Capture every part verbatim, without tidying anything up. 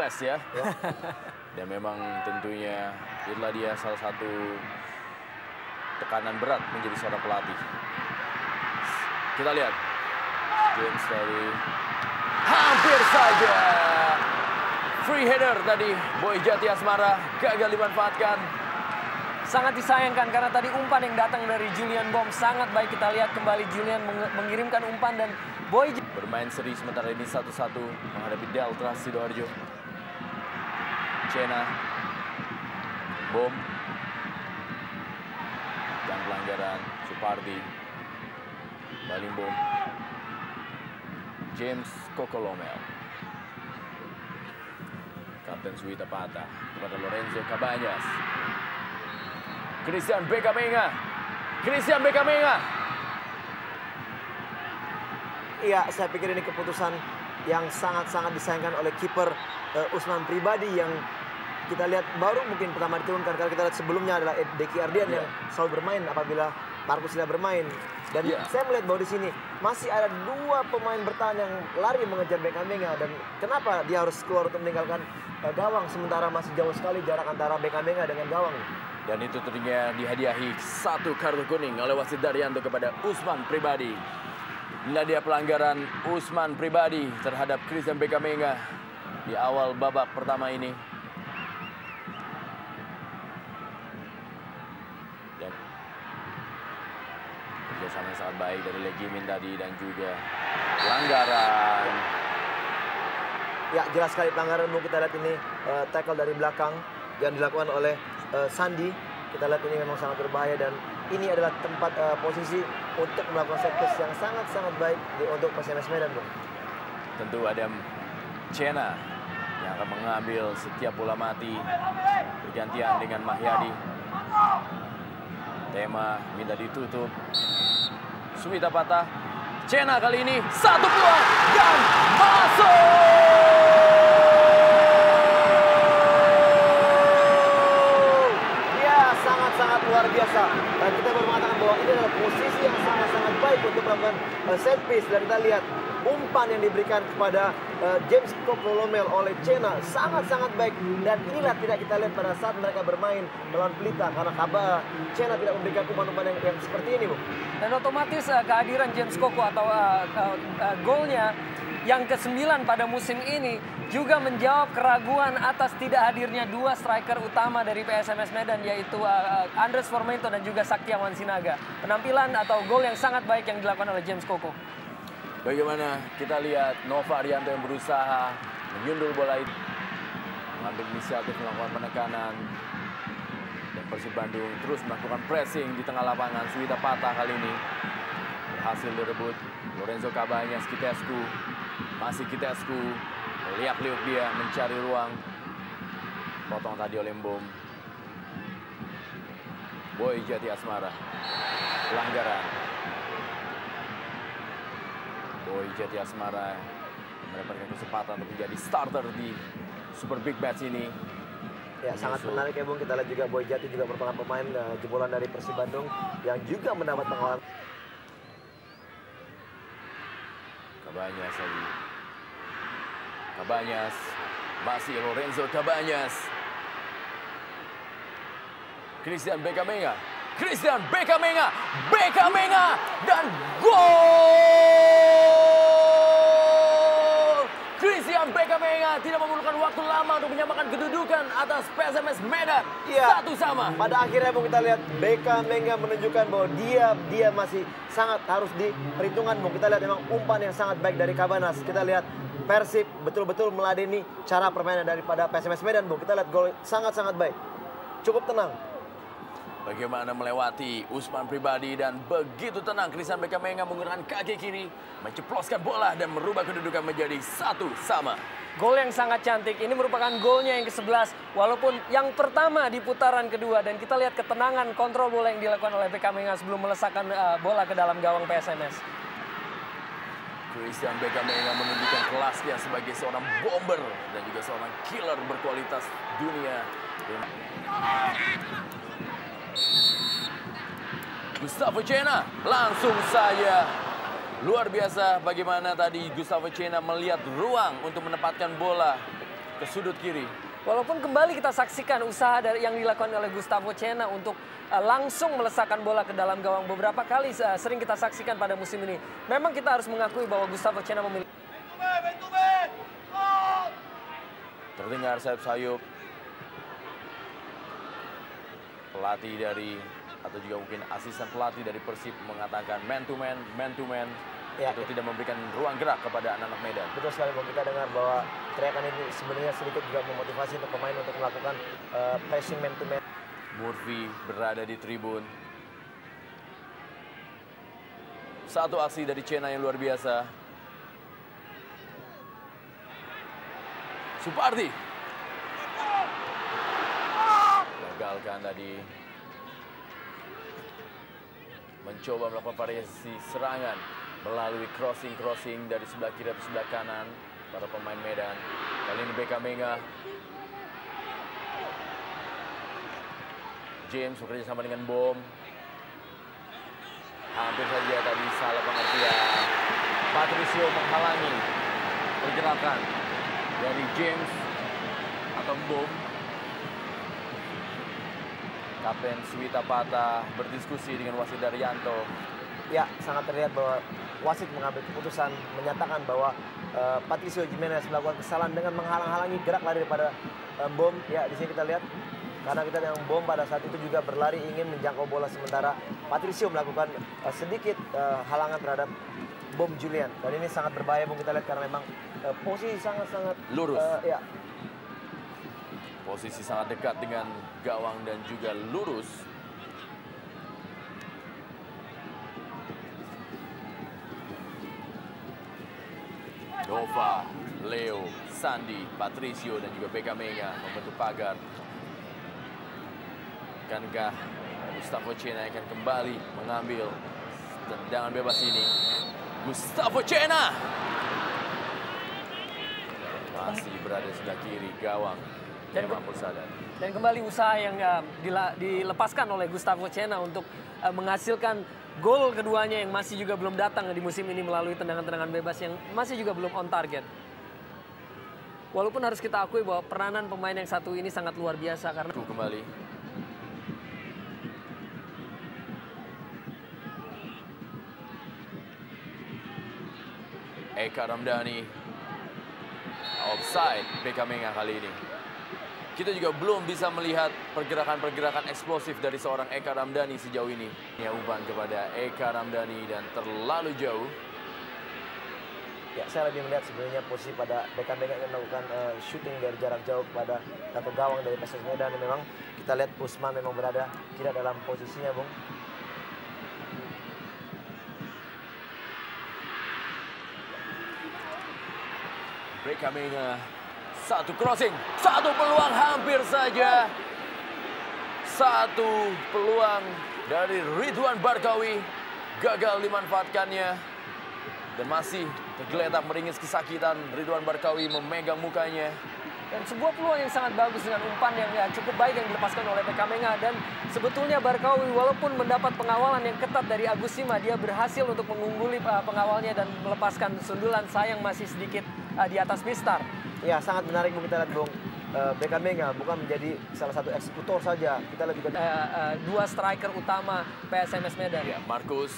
stres ya. ya. Dan memang tentunya itulah dia salah satu tekanan berat menjadi seorang pelatih. Kita lihat. James dari hampir saja. Free header tadi Boy Jati Asmara gagal dimanfaatkan. Sangat disayangkan karena tadi umpan yang datang dari Julian Mbom sangat baik. Kita lihat kembali Julian mengirimkan umpan dan Boy Jati bermain seri sementara ini satu-satu menghadapi Deltras Sidoarjo. Chena, Mbom, dan pelanggaran Supardi Balibo, James Kokolomel. Kapten Suita patah kepada Lorenzo Cabañas. Christian Bekamenga. Christian Bekamenga. Iya, saya pikir ini keputusan yang sangat-sangat disayangkan oleh kiper uh, Usman Pribadi yang kita lihat baru mungkin pertama diturunkan. Kalau kita lihat sebelumnya adalah Deki Ardian yeah. yang selalu bermain apabila Markus tidak bermain. Dan yeah. saya melihat bahwa di sini masih ada dua pemain bertahan yang lari mengejar Bekamenga. Dan kenapa dia harus keluar untuk meninggalkan uh, gawang sementara masih jauh sekali jarak antara Bekamenga dengan gawang. Dan itu tentunya dihadiahi satu kartu kuning oleh wasit Daryanto kepada Usman Pribadi. Nah, dia pelanggaran Usman Pribadi terhadap Christian Bekamenga di awal babak pertama ini. Kerjasama sangat baik dari Legimin tadi dan juga pelanggaran. Ya, jelas sekali pelanggaran. Kita lihat ini uh, tackle dari belakang yang dilakukan oleh uh, Sandi. Kita lihat ini memang sangat berbahaya dan ini adalah tempat uh, posisi untuk melakukan set piece yang sangat-sangat baik di, untuk P S M S Medan, Bro. Tentu ada Chena yang akan mengambil setiap bola mati bergantian dengan Mahyadi. Tema minta ditutup. Suwita patah. Chena kali ini satu peluang dan masuk. Ya, sangat-sangat luar biasa. Dan kita baru mengatakan bahwa ini adalah posisi yang sangat-sangat baik untuk melakukan set piece. Dan kita lihat umpan yang diberikan kepada uh, James Kokolomel oleh Chena sangat-sangat baik. Dan inilah tidak kita lihat pada saat mereka bermain melawan Pelita. Karena kabar Chena tidak memberikan umpan-umpan yang, yang seperti ini, Bu. Dan otomatis uh, kehadiran James Koko atau uh, uh, uh, golnya yang kesembilan pada musim ini juga menjawab keraguan atas tidak hadirnya dua striker utama dari P S M S Medan, yaitu uh, Andres Formanto dan juga Saktiawan Sinaga. Penampilan atau gol yang sangat baik yang dilakukan oleh James Koko. Bagaimana kita lihat Nova Arianto yang berusaha menyundul bola itu, mengambil inisiatif melakukan penekanan, dan Persib Bandung terus melakukan pressing di tengah lapangan. Suwita patah kali ini berhasil direbut Lorenzo Cabañas. Kitescu masih Kitescu liak-liuk dia mencari ruang, potong tadi oleh Mbom. Boy Jati Asmara pelanggaran. Boy Jati Asmara mendapatkan kesempatan untuk menjadi starter di Super Big Match ini. Ya, sangat menarik ya, Bung. Kita lihat juga Boy Jati juga merupakan pemain uh, jebolan dari Persib Bandung yang juga mendapat pengalaman. Cabañas lagi. Cabañas. Masih Lorenzo Cabañas. Christian Bekamenga. Christian Bekamenga. Bekamenga. Dan gol! Christian Bekamenga tidak memerlukan waktu lama untuk menyamakan kedudukan atas P S M S Medan. Ya, satu sama. Pada akhirnya, Bung, kita lihat Bekamenga menunjukkan bahwa dia dia masih sangat harus diperhitungkan, Bung. Kita lihat memang umpan yang sangat baik dari Cabañas. Kita lihat Persib betul-betul meladeni cara permainan daripada P S M S Medan, Bung. Kita lihat gol sangat-sangat baik. Cukup tenang. Bagaimana melewati Usman Pribadi dan begitu tenang Christian Bekamenga menggunakan kaki kiri menceploskan bola dan merubah kedudukan menjadi satu sama. Gol yang sangat cantik. Ini merupakan golnya yang ke sebelas walaupun yang pertama di putaran kedua, dan kita lihat ketenangan kontrol bola yang dilakukan oleh Bekamenga sebelum melesakkan uh, bola ke dalam gawang P S M S. Christian Bekamenga menunjukkan kelasnya sebagai seorang bomber dan juga seorang killer berkualitas dunia. Gustavo Chena langsung saja. Luar biasa bagaimana tadi Gustavo Chena melihat ruang untuk menempatkan bola ke sudut kiri. Walaupun kembali kita saksikan usaha dari yang dilakukan oleh Gustavo Chena untuk uh, langsung melesakkan bola ke dalam gawang beberapa kali uh, sering kita saksikan pada musim ini. Memang kita harus mengakui bahwa Gustavo Chena memiliki. Terdengar sayup-sayup. Pelatih dari atau juga mungkin asisten pelatih dari Persib mengatakan man to man, man to man. Ya, itu tidak memberikan ruang gerak kepada anak-anak Medan. Betul sekali, Bang. Kita dengar bahwa teriakan ini sebenarnya sedikit juga memotivasi untuk pemain untuk melakukan uh, pressing man to man. Murphy berada di tribun. Satu aksi dari Chena yang luar biasa. Supardi gagalkan tadi. Mencoba melakukan variasi serangan melalui crossing-crossing dari sebelah kiri ke sebelah kanan para pemain Medan. Kali ini Bekamenga. James bekerja sama dengan Mbom. Hampir saja tadi salah pengertian. Patricio menghalangi pergerakan dari James atau Mbom. Kapten Swita Pata berdiskusi dengan wasit Daryanto. Ya, sangat terlihat bahwa wasit mengambil keputusan menyatakan bahwa uh, Patricio Jimenez melakukan kesalahan dengan menghalang-halangi gerak lari daripada uh, Mbom. Ya, di sini kita lihat karena kita yang Mbom pada saat itu juga berlari ingin menjangkau bola sementara Patricio melakukan uh, sedikit uh, halangan terhadap Mbom Julian. Dan ini sangat berbahaya, Bung, kita lihat karena memang uh, posisi sangat-sangat lurus. Uh, ya. Posisi sangat dekat dengan gawang dan juga lurus. Nova, Leo, Sandi, Patricio, dan juga Bekamenga membentuk pagar. Bukankah Gustavo Chena akan kembali mengambil tendangan bebas ini? Gustavo Chena! Masih berada di sebelah kiri gawang. Dan, dan kembali usaha yang uh, dilepaskan oleh Gustavo Chena untuk uh, menghasilkan gol keduanya yang masih juga belum datang di musim ini melalui tendangan-tendangan bebas yang masih juga belum on target. Walaupun harus kita akui bahwa peranan pemain yang satu ini sangat luar biasa karena... Kembali. Eka Ramdhani. Offside Bekamenga kali ini. Kita juga belum bisa melihat pergerakan-pergerakan eksplosif dari seorang Eka Ramdhani sejauh ini. Ya, umpan kepada Eka Ramdhani dan terlalu jauh. Ya, saya lebih melihat sebenarnya posisi pada Bekamenga yang melakukan uh, shooting dari jarak jauh kepada atau gawang dari P S M S Medan. Memang kita lihat Usman memang berada tidak dalam posisinya, Bung. Bekamenga. Satu crossing, satu peluang hampir saja. Satu peluang dari Ridwan Barkawi gagal dimanfaatkannya. Dan masih tergeletak meringis kesakitan, Ridwan Barkawi memegang mukanya. Dan sebuah peluang yang sangat bagus dengan umpan yang ya, cukup baik yang dilepaskan oleh Bekamenga. Dan sebetulnya Barkawi walaupun mendapat pengawalan yang ketat dari Agus Sima, dia berhasil untuk mengungguli pengawalnya dan melepaskan sundulan. Sayang masih sedikit uh, di atas mistar. Ya, sangat menarik kita lihat, Bung. Uh, Bekamenga bukan menjadi salah satu eksekutor saja. Kita lebih uh, uh, dua striker utama P S M S Medan. Ya, Markus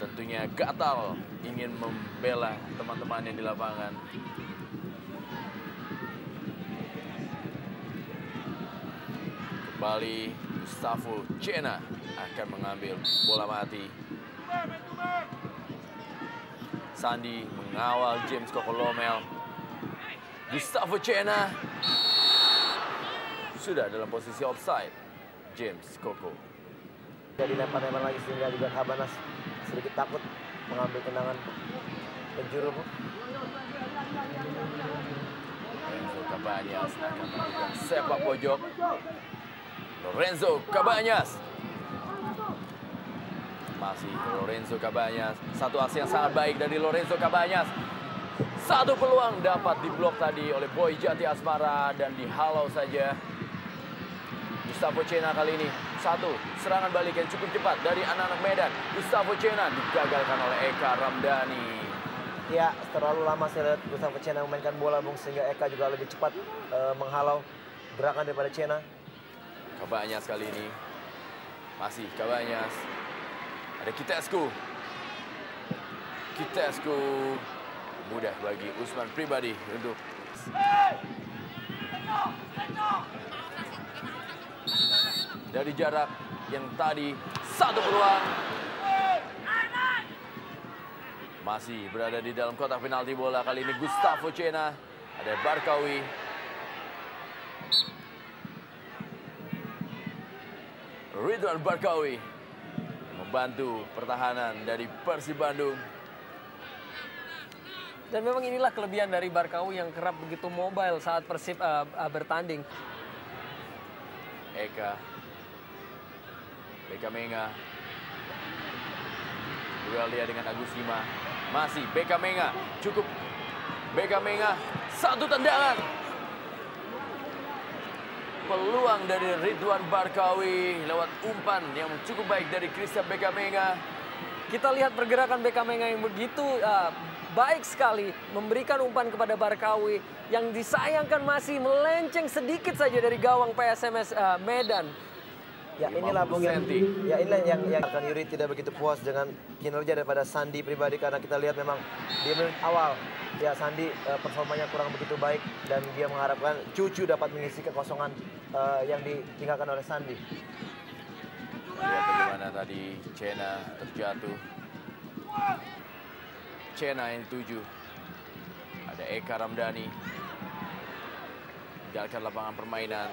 tentunya gatal ingin membela teman-temannya di lapangan. Kembali Gustavo Chena akan mengambil bola mati. Sandi mengawal James Kokolomel. Gustavo Chena sudah dalam posisi offside. James Koko. Jadi lempar-lempar lagi sehingga juga Cabañas sedikit takut mengambil tendangan penjuru. Lorenzo Cabañas akan melakukan sepak pojok. Lorenzo Cabañas. Masih Lorenzo Cabañas. Satu aksi yang sangat baik dari Lorenzo Cabañas. Satu peluang dapat diblok tadi oleh Boy Jati Asmara dan dihalau saja. Gustavo Chena kali ini. Satu serangan balik yang cukup cepat dari anak-anak Medan. Gustavo Chena digagalkan oleh Eka Ramdhani. Ya, terlalu lama saya lihat Gustavo Chena memainkan bola, mungkin sehingga Eka juga lebih cepat e, menghalau gerakan daripada Chena. Cabañas kali ini. Masih Cabañas. Ada Kitescu. Kitescu. Mudah bagi Usman Pribadi untuk... Dari jarak yang tadi satu peluang. Masih berada di dalam kotak penalti bola kali ini Gustavo Chena. Ada Barkawi. Ridwan Barkawi membantu pertahanan dari Persib Bandung. Dan memang inilah kelebihan dari Barkawi yang kerap begitu mobile saat Persib uh, uh, bertanding. Eka. Bekamenga. Duel dia dengan Agus Sima. Masih Bekamenga, cukup Bekamenga, satu tendangan. Peluang dari Ridwan Barkawi lewat umpan yang cukup baik dari Krisna Bekamenga. Kita lihat pergerakan Bekamenga yang begitu uh, baik sekali, memberikan umpan kepada Barkawi yang disayangkan masih melenceng sedikit saja dari gawang P S M S uh, Medan. Ya inilah mungkin ya inilah yang yang akan Yuri tidak begitu puas dengan kinerja daripada Sandi Pribadi, karena kita lihat memang di menit awal ya Sandi uh, performanya kurang begitu baik dan dia mengharapkan cucu dapat mengisi kekosongan uh, yang ditinggalkan oleh Sandi. Lihat bagaimana tadi Chena terjatuh. Chena yang tujuh. Ada Eka Ramdhani. Menjalankan lapangan permainan.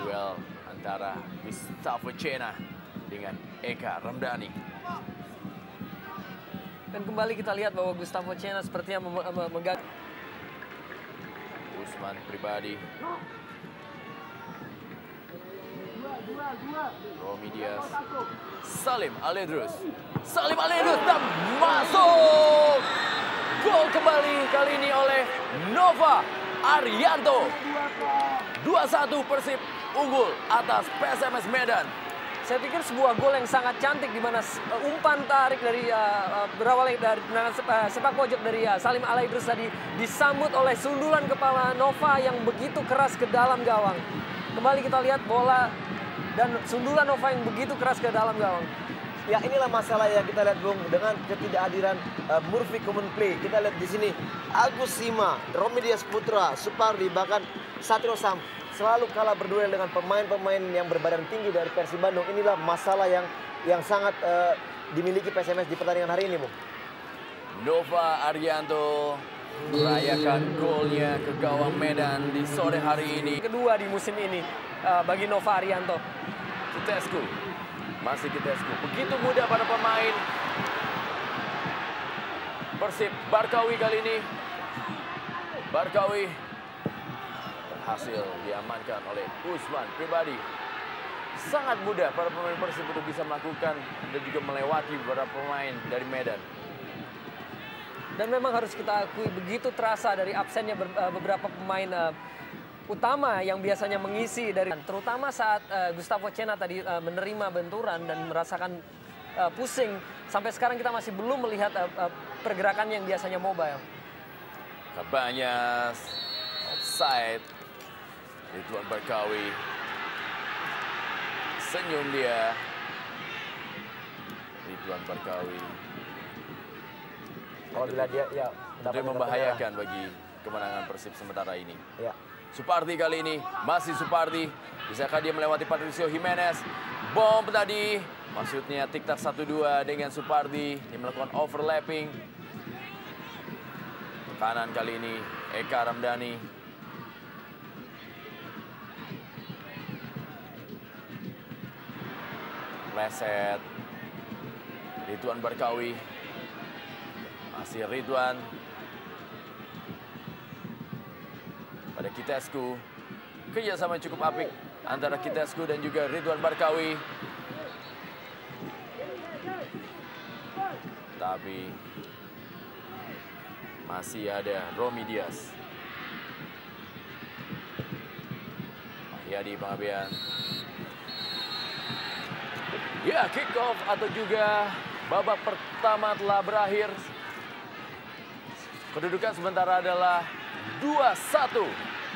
Duel antara Gustavo Chena dengan Eka Ramdhani. Dan kembali kita lihat bahwa Gustavo Chena sepertinya mengganti Usman Pribadi. Romy Dias. Salim Alaydrus. Salim Alaydrus dan masuk. Gol kembali kali ini oleh Nova Arianto. dua satu Persib unggul atas P S M S Medan. Saya pikir sebuah gol yang sangat cantik di mana umpan tarik dari uh, berawal dari tendangan uh, sepak pojok dari uh, Salim Alaydrus tadi disambut oleh sundulan kepala Nova yang begitu keras ke dalam gawang. Kembali kita lihat bola dan sundulan Nova yang begitu keras ke dalam gawang. Ya inilah masalah yang kita lihat Bung, dengan ketidakhadiran uh, Murphy Common Play. Kita lihat di sini Agus Sima, Romy Dias Putra, Supardi, bahkan Satrio Sam selalu kalah berduel dengan pemain-pemain yang berbadan tinggi dari Persib Bandung. Inilah masalah yang yang sangat uh, dimiliki P S M S di pertandingan hari ini Bung. Nova Arianto merayakan golnya ke gawang Medan di sore hari ini. Kedua di musim ini uh, bagi Nova Arianto. Kitescu. Masih Kitescu. Begitu mudah para pemain Persib. Barkawi kali ini. Barkawi berhasil diamankan oleh Usman Pribadi. Sangat mudah para pemain Persib untuk bisa melakukan dan juga melewati beberapa pemain dari Medan. Dan memang harus kita akui begitu terasa dari absennya beberapa pemain utama yang biasanya mengisi dari, terutama saat uh, Gustavo Chena tadi uh, menerima benturan dan merasakan uh, pusing. Sampai sekarang kita masih belum melihat uh, uh, pergerakan yang biasanya mobile. Cabañas offside. Ridwan Barkawi senyum dia. Ridwan Barkawi. Oh, bila dia ya dapat membahayakan bagi kemenangan Persib sementara ini. Ya. Supardi kali ini, masih Supardi. Bisakah dia melewati Patricio Jimenez? Bom tadi, maksudnya tiktak satu dua dengan Supardi. Dia melakukan overlapping. Kanan kali ini, Eka Ramdhani. Reset. Ridwan Barkawi. Masih Ridwan. Pada Kitescu, kerjasama cukup apik antara Kitescu dan juga Ridwan Barkawi. Tapi masih ada Romy Dias. Mahyadi pengabaian. Ya, kick off atau juga babak pertama telah berakhir. Kedudukan sementara adalah dua satu.